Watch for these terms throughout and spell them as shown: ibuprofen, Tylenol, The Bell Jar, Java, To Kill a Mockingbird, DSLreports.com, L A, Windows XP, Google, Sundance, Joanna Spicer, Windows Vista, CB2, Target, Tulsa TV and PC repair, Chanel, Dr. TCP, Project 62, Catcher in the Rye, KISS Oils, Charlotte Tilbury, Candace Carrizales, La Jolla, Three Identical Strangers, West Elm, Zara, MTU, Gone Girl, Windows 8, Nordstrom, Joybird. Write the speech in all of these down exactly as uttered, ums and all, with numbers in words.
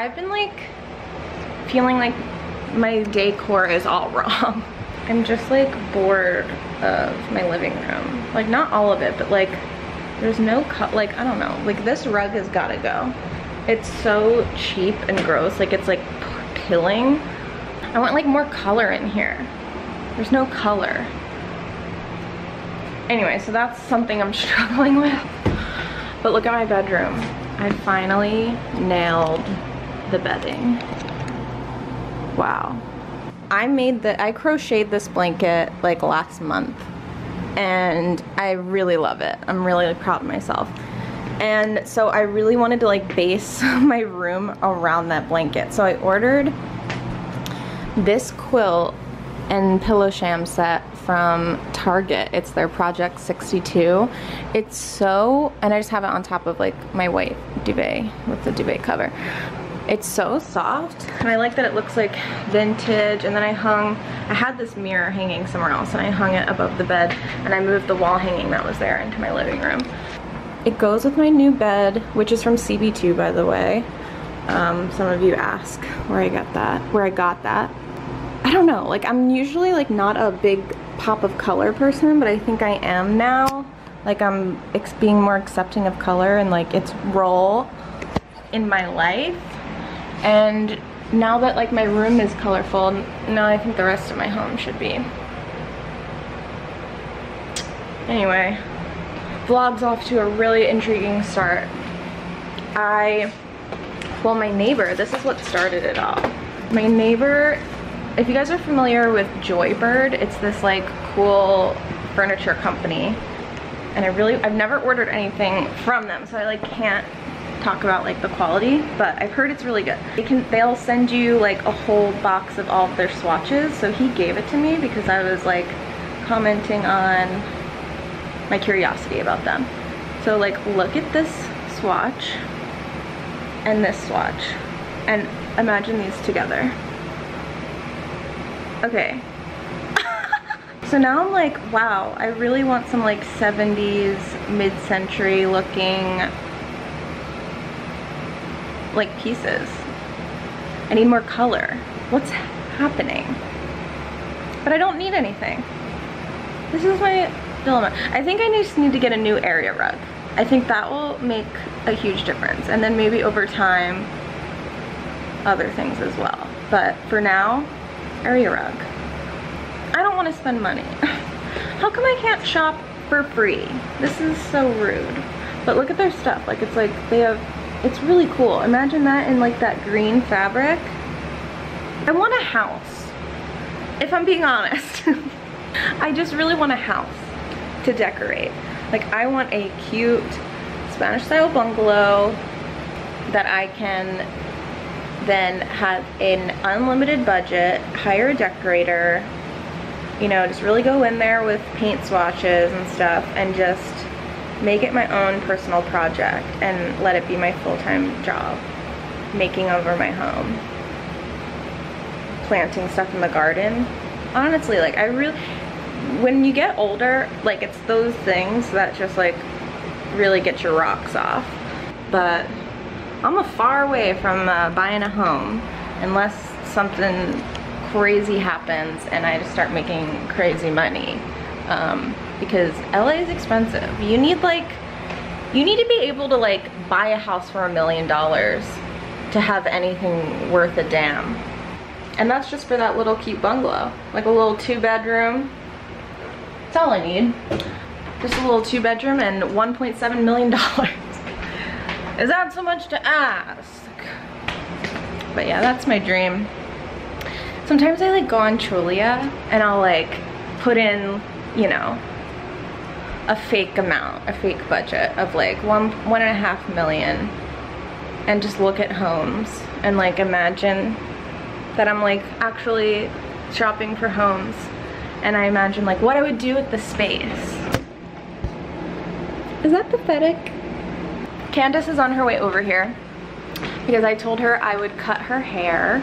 I've been like feeling like my decor is all wrong. I'm just like bored of my living room. Like not all of it, but like there's no cut, like I don't know, like this rug has gotta go. It's so cheap and gross, like it's like pilling. I want like more color in here. There's no color. Anyway, so that's something I'm struggling with. But look at my bedroom. I finally nailed the bedding. Wow. I made the, I crocheted this blanket like last month and I really love it. I'm really like, proud of myself. And so I really wanted to like base my room around that blanket. So I ordered this quilt and pillow sham set from Target. It's their Project sixty-two. It's so, and I just have it on top of like my white duvet with the duvet cover. It's so soft and I like that it looks like vintage. And then I hung, I had this mirror hanging somewhere else and I hung it above the bed and I moved the wall hanging that was there into my living room. It goes with my new bed, which is from C B two, by the way. Um, some of you ask where I got that, where I got that. I don't know, like I'm usually like not a big pop of color person, but I think I am now. Like I'm ex being more accepting of color and like its role in my life. And now that like my room is colorful, now I think the rest of my home should be. Anyway, vlog's off to a really intriguing start. I, well my neighbor, this is what started it all. My neighbor, if you guys are familiar with Joybird, it's this like cool furniture company. And I really, I've never ordered anything from them, so I like can't talk about like the quality, but I've heard it's really good. They can, they'll send you like a whole box of all of their swatches. So he gave it to me because I was like commenting on my curiosity about them. So like, look at this swatch and this swatch and imagine these together. Okay. So now I'm like, wow, I really want some like seventies, mid-century looking like pieces. I need more color. What's happening? But I don't need anything. This is my dilemma. I think I just need to get a new area rug. I think that will make a huge difference. And then maybe over time, other things as well. But for now, area rug. I don't want to spend money. How come I can't shop for free? This is so rude. But look at their stuff. Like it's like they have, it's really cool. Imagine that in like that green fabric. I want a house. If I'm being honest. I just really want a house to decorate. Like I want a cute Spanish style bungalow that I can then have an unlimited budget, hire a decorator, you know, just really go in there with paint swatches and stuff and just make it my own personal project and let it be my full-time job, making over my home, planting stuff in the garden. Honestly, like I really, when you get older, like it's those things that just like really get your rocks off. But I'm a far away from uh, buying a home unless something crazy happens and I just start making crazy money, um, because L A is expensive. You need like, you need to be able to like buy a house for a million dollars to have anything worth a damn. And that's just for that little cute bungalow, like a little two bedroom. That's all I need. Just a little two bedroom and one point seven million dollars. Is that so much to ask? But yeah, that's my dream. Sometimes I like go on Trulia and I'll like put in, you know, a fake amount, a fake budget of like one, one and a half million and just look at homes and like imagine that I'm like actually shopping for homes and I imagine like what I would do with the space. Is that pathetic? Candace is on her way over here because I told her I would cut her hair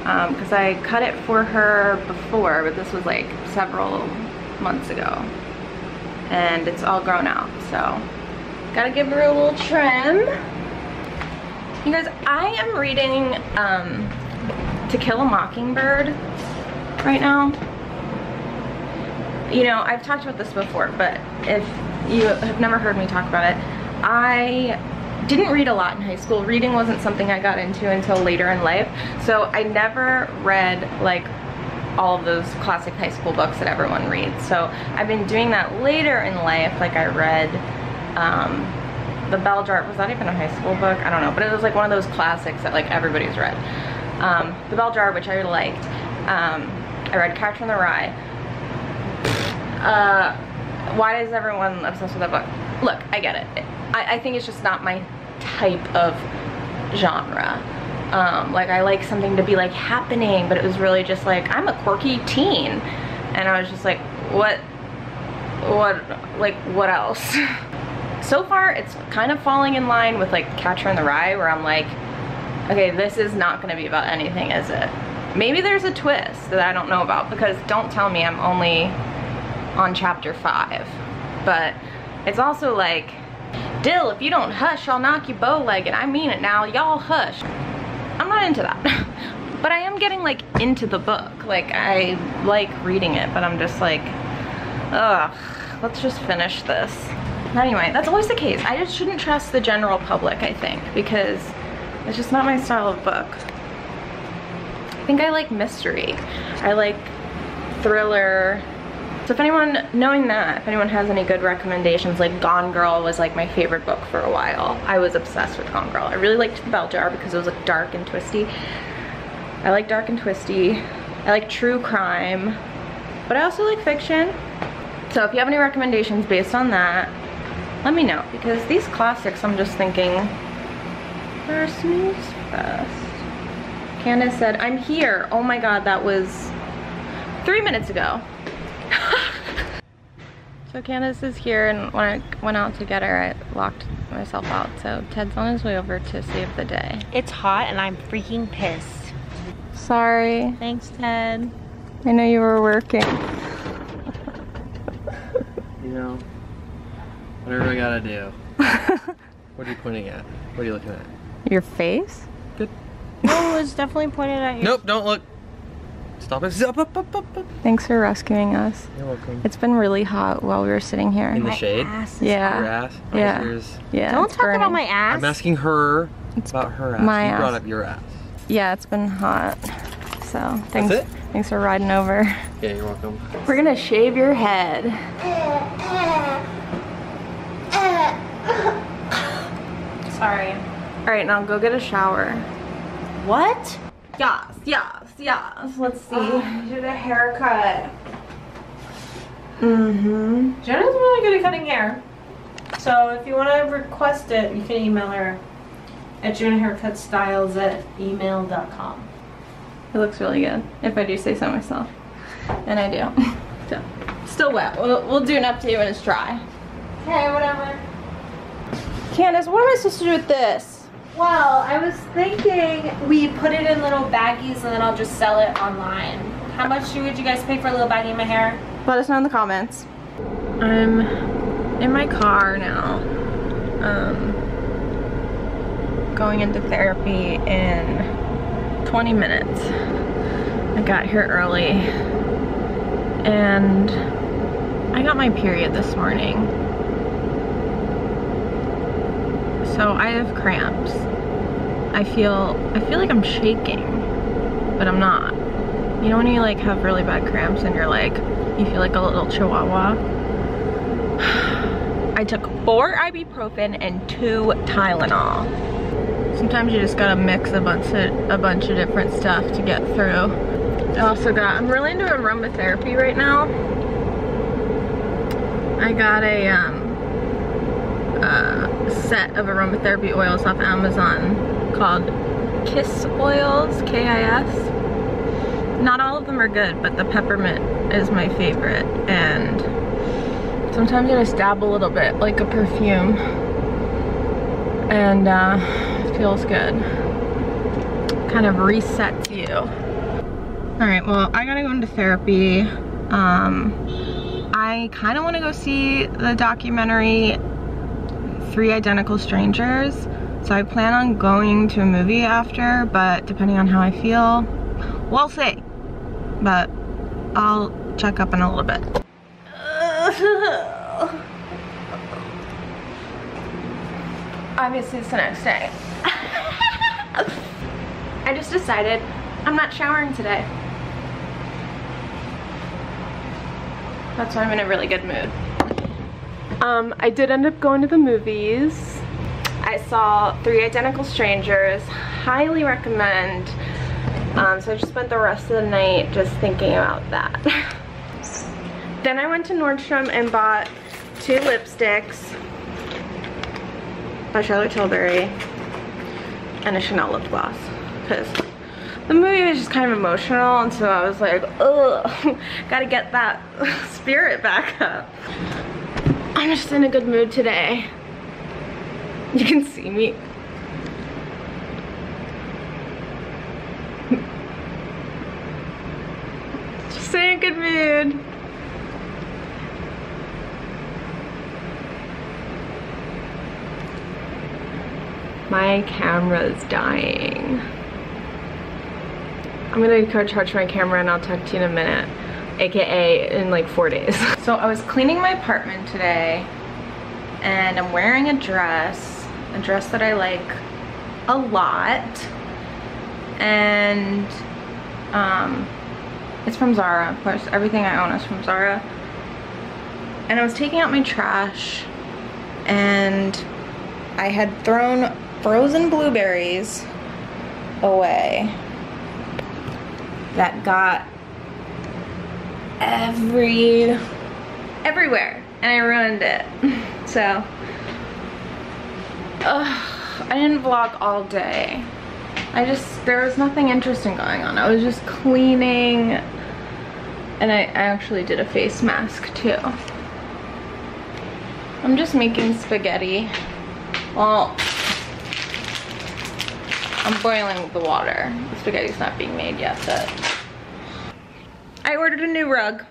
because um, I cut it for her before, but this was like several months ago and it's all grown out, so gotta give her a little trim. You guys, I am reading um, To Kill a Mockingbird right now. You know, I've talked about this before, but if you have never heard me talk about it, I didn't read a lot in high school. Reading wasn't something I got into until later in life, so I never read like all of those classic high school books that everyone reads. So I've been doing that later in life. Like I read um, The Bell Jar. Was that even a high school book? I don't know, but it was like one of those classics that like everybody's read. Um, The Bell Jar, which I liked. Um, I read Catcher in the Rye. Uh, why is everyone obsessed with that book? Look, I get it. I, I think it's just not my type of genre. Um, like I like something to be like happening, but it was really just like, I'm a quirky teen. And I was just like, what, what, like what else? So far it's kind of falling in line with like Catcher in the Rye, where I'm like, okay, this is not gonna be about anything, is it? Maybe there's a twist that I don't know about, because don't tell me I'm only on chapter five. But it's also like, Dill, if you don't hush, I'll knock you bow-legged. I mean it now, y'all hush. I'm not into that. But I am getting like into the book. Like I like reading it, but I'm just like, ugh, let's just finish this. Anyway, that's always the case. I just shouldn't trust the general public, I think, because it's just not my style of book. I think I like mystery. I like thriller. So if anyone, knowing that, if anyone has any good recommendations, like Gone Girl was like my favorite book for a while. I was obsessed with Gone Girl. I really liked The Bell Jar because it was like dark and twisty. I like dark and twisty. I like true crime, but I also like fiction. So if you have any recommendations based on that, let me know, because these classics, I'm just thinking, they're a snooze fest. Candace said, I'm here. Oh my God, that was three minutes ago. So Candace is here, and when I went out to get her, I locked myself out. So Ted's on his way over to save the day. It's hot and I'm freaking pissed. Sorry. Thanks, Ted. I know you were working. You know, whatever I gotta do. What are you pointing at? What are you looking at? Your face? Good. No, it was definitely pointed at you. Nope, don't look. Stop it. Up, up, up, up, up. Thanks for rescuing us. You're welcome. It's been really hot while we were sitting here. In the my shade? Ass yeah. Your ass? Yeah. Yours. Yeah. Don't talk burning. About my ass. I'm asking her it's about her ass. My you ass. Brought up your ass. Yeah, it's been hot. So thanks. That's it? Thanks for riding over. Yeah, you're welcome. We're gonna shave your head. Sorry. Alright, now go get a shower. What? Yes, yes, yes. Let's see. Oh, you did a haircut. Mm-hmm. Jenna's really good at cutting hair. So if you want to request it, you can email her at jenna haircut styles at email dot com. It looks really good, if I do say so myself. And I do. So, still wet. We'll, we'll do an update when it's dry. Okay, whatever. Candace, what am I supposed to do with this? Well, I was thinking we put it in little baggies and then I'll just sell it online. How much would you guys pay for a little baggie in my hair? Let us know in the comments. I'm in my car now, um, going into therapy in twenty minutes. I got here early and I got my period this morning. So I have cramps. I feel, I feel like I'm shaking, but I'm not. You know when you like have really bad cramps and you're like, you feel like a little chihuahua? I took four ibuprofen and two Tylenol. Sometimes you just gotta mix a bunch of, a bunch of different stuff to get through. I also got, I'm really into aromatherapy right now. I got a, um, Uh, set of aromatherapy oils off Amazon called KISS Oils, K I S. Not all of them are good, but the peppermint is my favorite, and sometimes I just dab a little bit like a perfume, and uh, it feels good. Kind of resets you. Alright, well, I gotta go into therapy. Um, I kinda wanna go see the documentary Three Identical Strangers So I plan on going to a movie after, but depending on how I feel, we'll see. But I'll check up in a little bit. Obviously it's the next day. I just decided I'm not showering today. That's why I'm in a really good mood. Um, I did end up going to the movies. I saw Three Identical Strangers, highly recommend. Um, so I just spent the rest of the night just thinking about that. Then I went to Nordstrom and bought two lipsticks by Charlotte Tilbury and a Chanel lip gloss, because the movie was just kind of emotional, and so I was like, ugh, gotta get that spirit back up. I'm just in a good mood today. You can see me. Just in a good mood. My camera's dying. I'm gonna go charge my camera and I'll talk to you in a minute, aka in like four days. So I was cleaning my apartment today and I'm wearing a dress. A dress that I like a lot, and um, it's from Zara. Of course, everything I own is from Zara. And I was taking out my trash, and I had thrown frozen blueberries away that got every everywhere, and I ruined it. So. Ugh, I didn't vlog all day. I just, there was nothing interesting going on. I was just cleaning, and I actually did a face mask too. I'm just making spaghetti. Well, I'm boiling the water. The spaghetti's not being made yet, but. I ordered a new rug.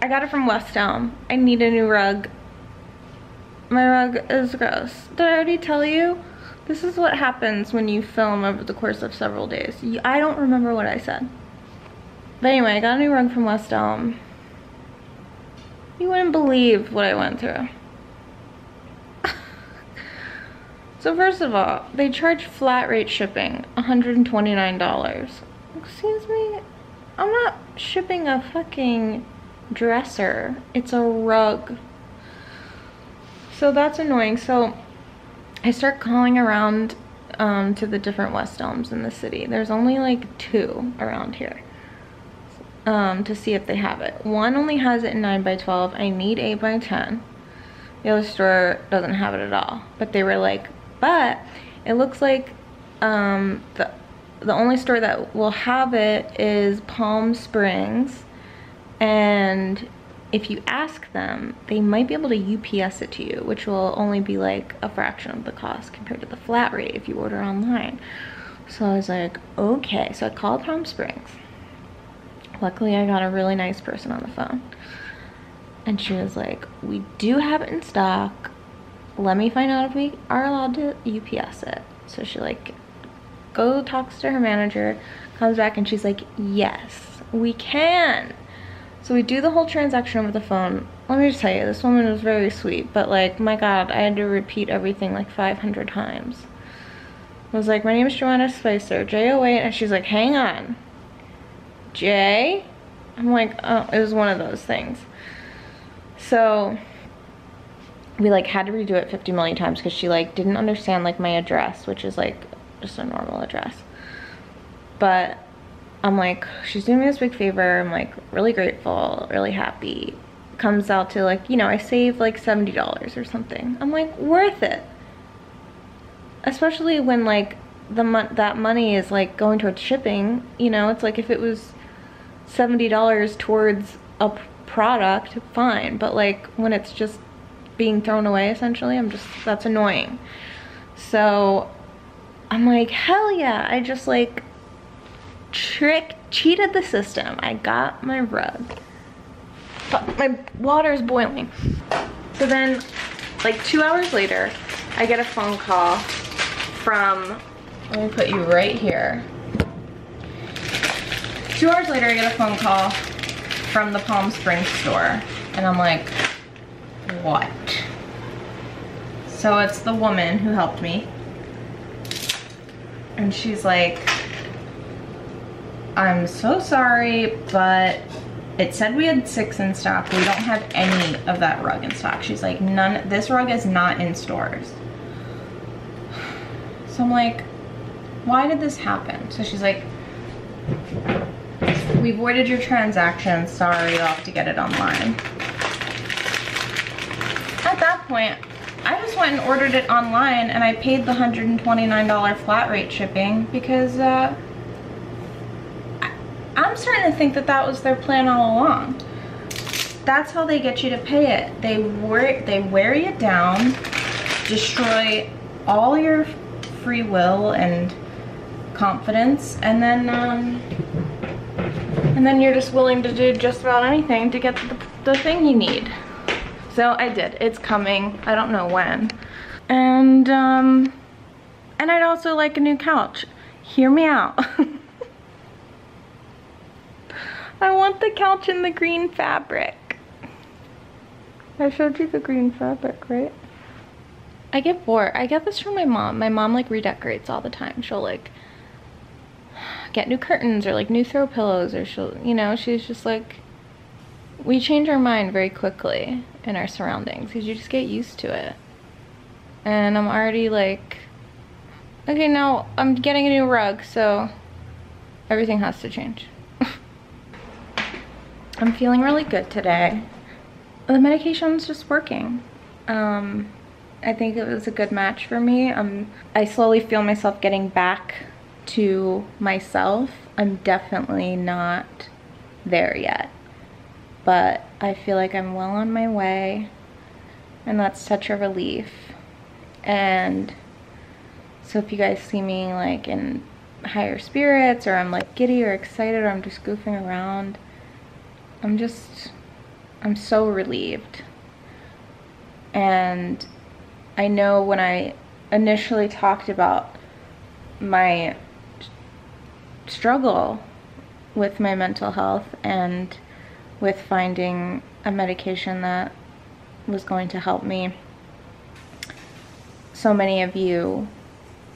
I got it from West Elm. I need a new rug. My rug is gross. Did I already tell you? This is what happens when you film over the course of several days. You, I don't remember what I said. But anyway, I got a new rug from West Elm. You wouldn't believe what I went through. So first of all, they charge flat rate shipping, one hundred twenty-nine dollars. Excuse me? I'm not shipping a fucking dresser. It's a rug. So that's annoying. So I start calling around um, to the different West Elms in the city. There's only like two around here um, to see if they have it. One only has it in nine by twelve. I need eight by ten. The other store doesn't have it at all. But they were like, but it looks like um, the, the only store that will have it is Palm Springs, and if you ask them, they might be able to U P S it to you, which will only be like a fraction of the cost compared to the flat rate if you order online. So I was like, okay. So I called Palm Springs. Luckily, I got a really nice person on the phone. And she was like, we do have it in stock. Let me find out if we are allowed to U P S it. So she like go talks to her manager, comes back, and she's like, yes, we can. So we do the whole transaction over the phone. Let me just tell you, this woman was very sweet, but like, my God, I had to repeat everything like five hundred times. I was like, my name is Joanna Spicer, J oh eight, and she's like, hang on, J? I'm like, oh, it was one of those things. So we like had to redo it fifty million times because she like didn't understand like my address, which is like just a normal address. But I'm like, she's doing me this big favor. I'm like really grateful, really happy. Comes out to like, you know, I saved like seventy dollars or something. I'm like, worth it. Especially when like the mo- that money is like going towards shipping, you know, it's like if it was seventy dollars towards a product, fine. But like when it's just being thrown away essentially, I'm just, that's annoying. So I'm like, hell yeah. I just like, trick cheated the system. I got my rug. But my water is boiling. So then like two hours later, I get a phone call from, let me put you right here. Two hours later, I get a phone call from the Palm Springs store. And I'm like, what? So it's the woman who helped me. And she's like, I'm so sorry, but it said we had six in stock. We don't have any of that rug in stock. She's like, none, this rug is not in stores. So I'm like, why did this happen? So she's like, we voided your transaction. Sorry, you'll have to get it online. At that point, I just went and ordered it online and I paid the one hundred twenty-nine dollar flat rate shipping because uh, I'm starting to think that that was their plan all along. That's how they get you to pay it. They wear, they wear you down, destroy all your free will and confidence, and then um, and then you're just willing to do just about anything to get the, the thing you need. So I did, it's coming, I don't know when. And, um, and I'd also like a new couch. Hear me out. I want the couch in the green fabric. I showed you the green fabric, right? I get bored, I get this from my mom. My mom like redecorates all the time. She'll like get new curtains or like new throw pillows or she'll, you know, she's just like, we change our mind very quickly in our surroundings because you just get used to it. And I'm already like, okay, now I'm getting a new rug, so everything has to change. I'm feeling really good today. The medication's just working. Um, I think it was a good match for me. Um, I slowly feel myself getting back to myself. I'm definitely not there yet, but I feel like I'm well on my way, and that's such a relief. And so if you guys see me like in higher spirits, or I'm like giddy or excited, or I'm just goofing around, I'm just, I'm so relieved. And I know when I initially talked about my struggle with my mental health and with finding a medication that was going to help me, so many of you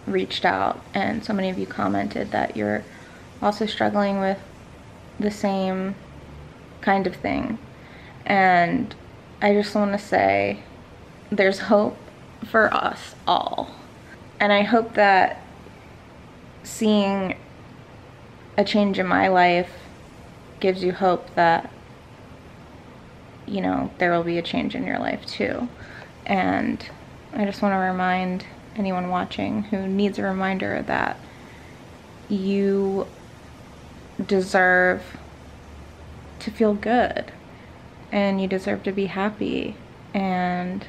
reached out and so many of you commented that you're also struggling with the same kind of thing. And I just want to say there's hope for us all. And I hope that seeing a change in my life gives you hope that, you know, there will be a change in your life too. And I just want to remind anyone watching who needs a reminder that you deserve to feel good, and you deserve to be happy, and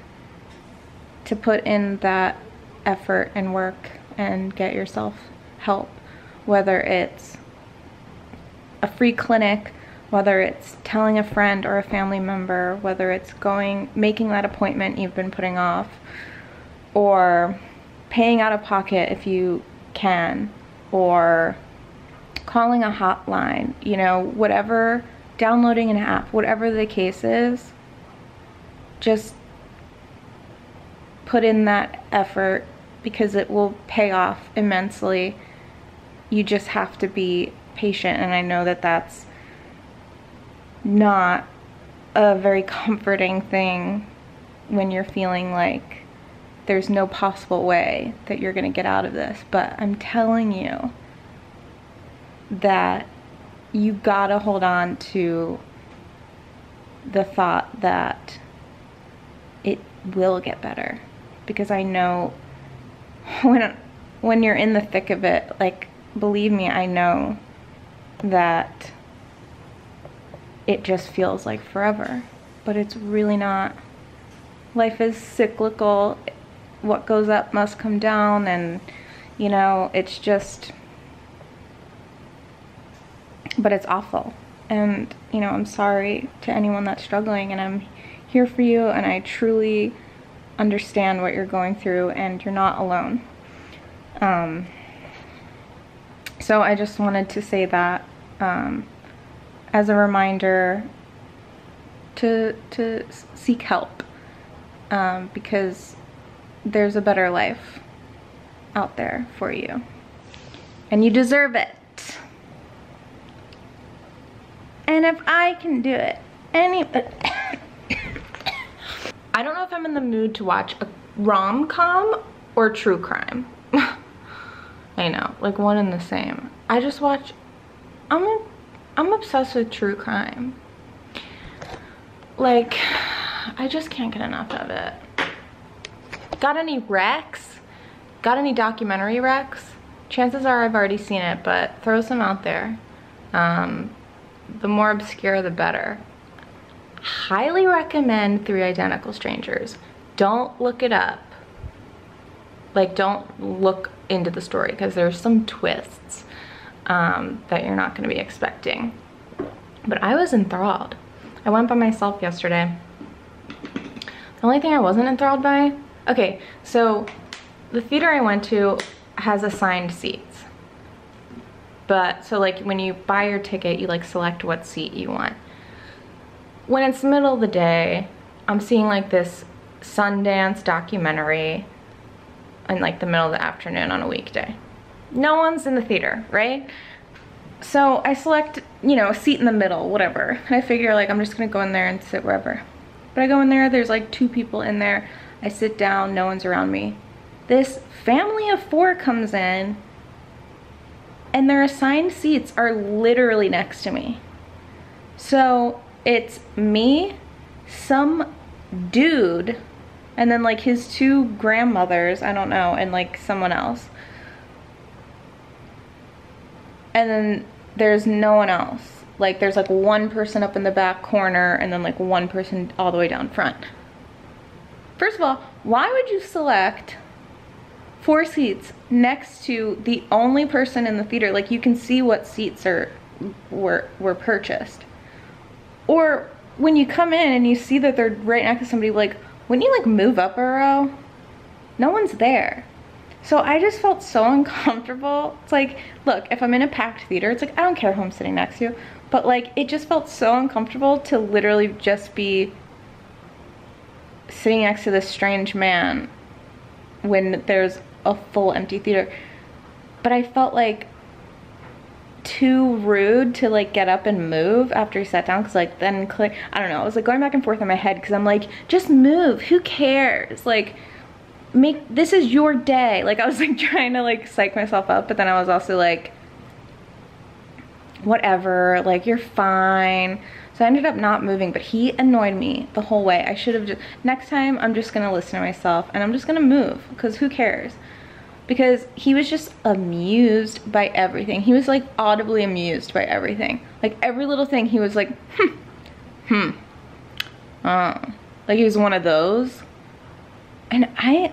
to put in that effort and work and get yourself help, whether it's a free clinic, whether it's telling a friend or a family member, whether it's going, making that appointment you've been putting off, or paying out of pocket if you can, or calling a hotline, you know, whatever, downloading an app, whatever the case is, just put in that effort because it will pay off immensely. You just have to be patient, and I know that that's not a very comforting thing when you're feeling like there's no possible way that you're gonna get out of this, but I'm telling you that you gotta hold on to the thought that it will get better, because I know when when you're in the thick of it, like, believe me, I know that it just feels like forever, but it's really not. Life is cyclical. What goes up must come down, and you know, it's just, but it's awful. And you know, I'm sorry to anyone that's struggling, and I'm here for you, and I truly understand what you're going through, and you're not alone. Um, so I just wanted to say that um, as a reminder to, to seek help, um, because there's a better life out there for you, and you deserve it. And if I can do it, any... I don't know if I'm in the mood to watch a rom-com or true crime. I know, like one and the same. I just watch, I'm, a, I'm obsessed with true crime. Like, I just can't get enough of it. Got any recs? Got any documentary recs? Chances are I've already seen it, but throw some out there. Um, the more obscure, the better. Highly recommend Three Identical Strangers. Don't look it up. Like, don't look into the story, because there's some twists um, that you're not going to be expecting. But I was enthralled. I went by myself yesterday. The only thing I wasn't enthralled by... Okay, so the theater I went to has assigned seats. But, so like, when you buy your ticket, you like select what seat you want. When it's middle of the day, I'm seeing like this Sundance documentary in like the middle of the afternoon on a weekday. No one's in the theater, right? So I select, you know, a seat in the middle, whatever. And I figure like I'm just gonna go in there and sit wherever. But I go in there, there's like two people in there. I sit down, no one's around me. This family of four comes in, and their assigned seats are literally next to me. So it's me, some dude, and then like his two grandmothers, I don't know, and like someone else. And then there's no one else. Like there's like one person up in the back corner and then like one person all the way down front. First of all, why would you select four seats next to the only person in the theater? Like you can see what seats are were were purchased. Or when you come in and you see that they're right next to somebody, like, wouldn't you like move up a row? No one's there. So I just felt so uncomfortable. It's like, look, if I'm in a packed theater, it's like, I don't care who I'm sitting next to. But like, it just felt so uncomfortable to literally just be sitting next to this strange man when there's a full empty theater. But I felt like too rude to like get up and move after he sat down, because like then click, I don't know, I was like going back and forth in my head, because I'm like, just move, who cares, like make, this is your day. Like I was like trying to like psych myself up, but then I was also like, whatever, like you're fine. So I ended up not moving, but he annoyed me the whole way. I should have just, next time I'm just gonna listen to myself and I'm just gonna move, because who cares. Because he was just amused by everything. He was like audibly amused by everything. Like every little thing he was like, hmm, hmm. Uh, like he was one of those. And I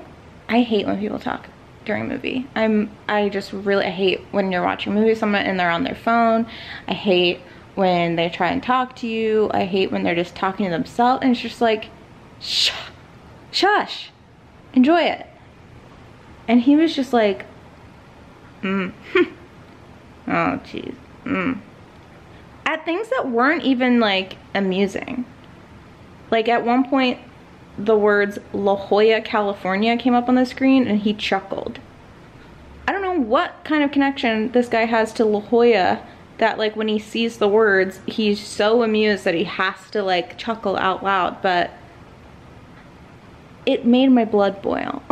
I hate when people talk during a movie. I'm, I just really I hate when you're watching movies, someone and they're on their phone. I hate when they try and talk to you. I hate when they're just talking to themselves. And it's just like, shh, shush, enjoy it. And he was just like, mm, oh geez, mm. At things that weren't even like amusing. Like at one point, the words La Jolla, California came up on the screen and he chuckled. I don't know what kind of connection this guy has to La Jolla that like when he sees the words, he's so amused that he has to like chuckle out loud, but it made my blood boil.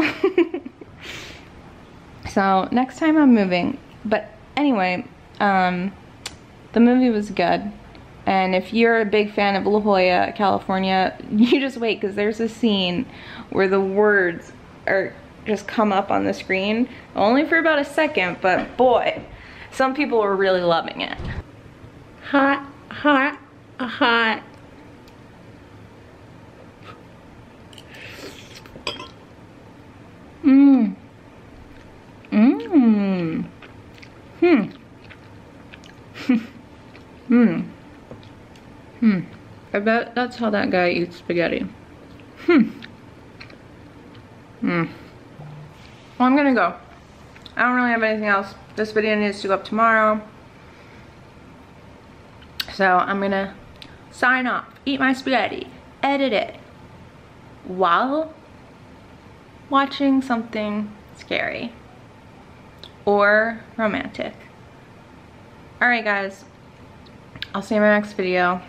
So next time I'm moving. But anyway, um, the movie was good. And if you're a big fan of La Jolla, California, you just wait, because there's a scene where the words are just come up on the screen. Only for about a second, but boy, some people were really loving it. Hot, hot, hot. Mmm. Mmm. Hmm. Hmm. Hmm. I bet that's how that guy eats spaghetti. Hmm. Mm. Well, I'm gonna go. I don't really have anything else. This video needs to go up tomorrow. So I'm gonna sign off, eat my spaghetti, edit it, while watching something scary or romantic. All right, guys. I'll see you in my next video.